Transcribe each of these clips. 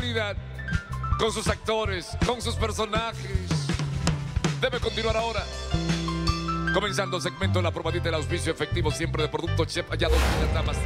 realidad, con sus actores, con sus personajes. Debe continuar ahora. Comenzando el segmento de La Probadita, el auspicio efectivo siempre de Producto Chef, allá donde las damas.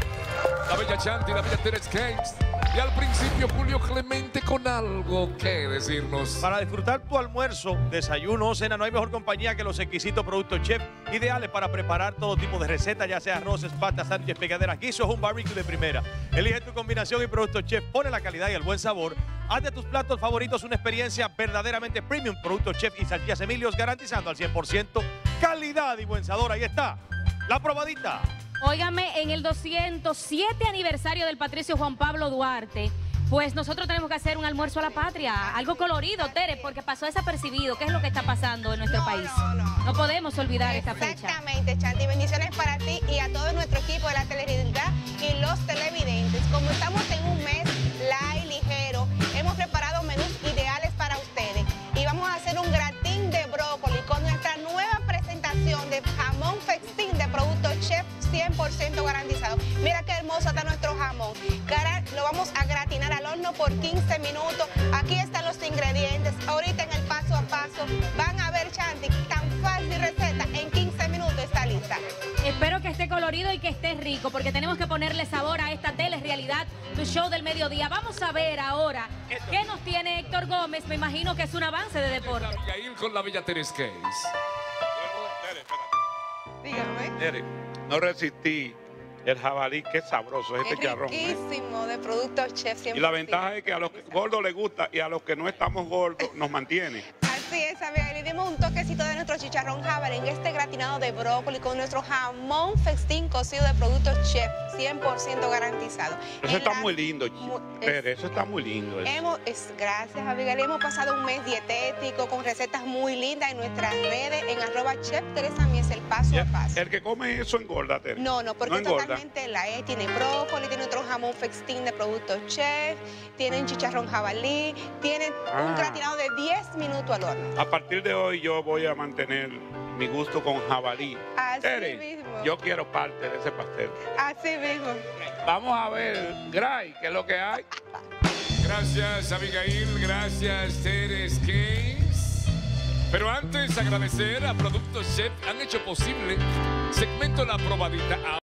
La bella Chanti, la bella Teresa Mieses. Y al principio, Julio Clemente con algo que decirnos. Para disfrutar tu almuerzo, desayuno o cena, no hay mejor compañía que los exquisitos Productos Chef, ideales para preparar todo tipo de recetas, ya sea arroces, pastas, sándwiches, pegaderas, guisos, un barbecue de primera. Elige tu combinación y Productos Chef pone la calidad y el buen sabor. Haz de tus platos favoritos una experiencia verdaderamente premium. Productos Chef y Salchillas Emilios, garantizando al 100% calidad y buen sabor. Ahí está, La Probadita. Óigame, en el 207 aniversario del Patricio Juan Pablo Duarte, pues nosotros tenemos que hacer un almuerzo a la patria, algo colorido, Tere, porque pasó desapercibido. ¿Qué es lo que está pasando en nuestro país? No podemos olvidar esta fecha. Exactamente, Chanti. Bendiciones para ti y a todo nuestro equipo de la Teleridad y los televidentes. Como estamos en un mes light, ligero, hemos preparado menús ideales para ustedes. Y vamos a hacer un gratín de brócoli con nuestra nueva presentación de jamón festín de Producto Chef, 100% garantizado. Mira qué hermoso está nuestro jamón. Lo vamos a gratinar al horno por 15 minutos. Aquí están los ingredientes. Ahorita en el paso a paso van a ver, Chanti, tan fácil receta. En 15 minutos está lista. Espero que esté colorido y que esté rico, porque tenemos que ponerle sabor a esta Telerealidad, tu show del mediodía. Vamos a ver ahora qué nos tiene Héctor Gómez. Me imagino que es un avance de deporte. Con la bella Teres Case. Dígame. No resistí el jabalí, qué sabroso es este chicharrón. Es riquísimo, de Productos Chef. Siempre y la ventaja es que a los gordos les gusta y a los que no estamos gordos nos mantiene. Así es, Abel. Y dimos un toquecito de nuestro chicharrón jabalí en este gratinado de brócoli con nuestro jamón festín cocido de Productos Chef, 100% garantizado. Eso está muy lindo, Tere, eso está muy lindo. Gracias, Abigail. Hemos pasado un mes dietético con recetas muy lindas en nuestras redes, en @chefteresamieses, el paso a paso. El que come eso engorda, Tere. No, no, porque totalmente la tiene brócoli, tiene otro jamón festín de Productos Chef, tienen chicharrón jabalí, tienen un gratinado de 10 minutos al horno. A partir de hoy yo voy a mantener mi gusto con jabalí. Así Tere, mismo. Yo quiero parte de ese pastel. Así mismo. Vamos a ver, Gray, ¿qué es lo que hay? Gracias, Abigail. Gracias, Teres Case. Pero antes, agradecer a Producto Chef. Han hecho posible segmento La Probadita.